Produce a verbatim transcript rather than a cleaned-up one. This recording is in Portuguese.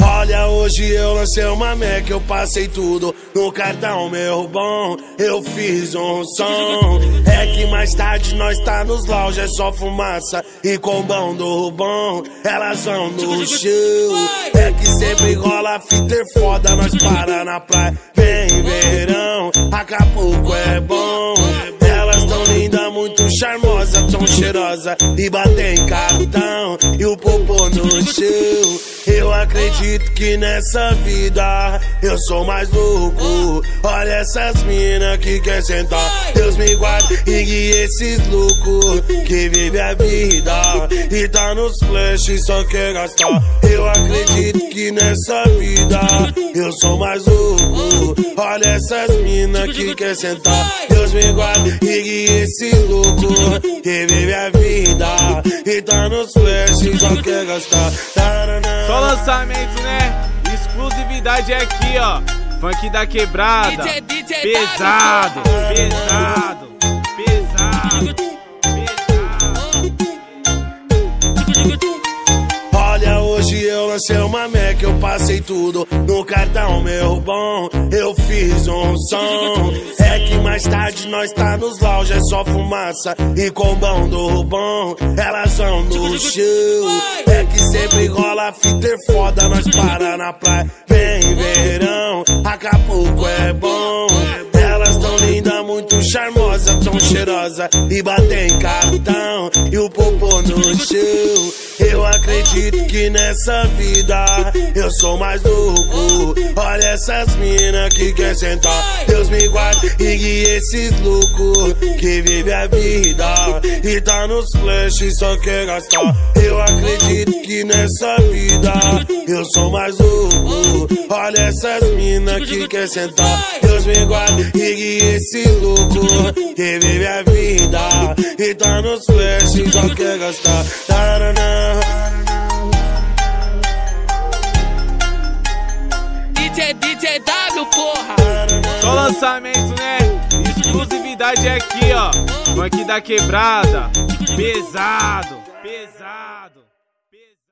Olha, hoje eu lancei uma meca, eu passei tudo no cartão, meu bom. Eu fiz um som. É que mais tarde nós tá nos lounge, é só fumaça e combão do bom. Elas vão no show. É que sempre rola fita e foda, nós para na praia, bem verão. Acapulco é bom. Elas tão lindas, muito charmosa, tão cheirosa e batem cartão. E o popô no show. Eu acredito que nessa vida eu sou mais louco. Olha essas mina que quer sentar, Deus me guarde e guie esses loucos que vive a vida e tá nos flash e só quer gastar. Eu acredito que nessa vida eu sou mais louco. Olha essas mina que quer sentar, Deus me guarde e guie esses loucos que vive a vida e tá nos flash e só quer gastar. Só lançamento, né? Exclusividade é aqui, ó. Funk da quebrada. D J, D J pesado, pesado, pesado, pesado. Olha, hoje eu lancei uma meca, eu passei tudo no cartão, meu bom. Eu fiz um som. É que mais tarde nós tá nos lounge, é só fumaça e combão do bom. Elas vão no show. É que sempre rola fita e foda, nós para na praia, bem verão. Acapulco é bom. Elas tão lindas, muito charmosa, tão cheirosa e batem cartão. E o popô no show. Eu acredito que nessa vida eu sou mais louco. Olha essas mina que quer sentar, Deus me guarde e guie esses loucos que vive a vida e tá nos flash e só quer gastar. Eu acredito que nessa vida eu sou mais louco. Olha essas mina que quer sentar, Deus me guarde e guie esses loucos que vive a vida e tá nos flash e só quer gastar. D J, D J W, porra. Só lançamento, né? Exclusividade é aqui, ó. Funk da quebrada. Pesado.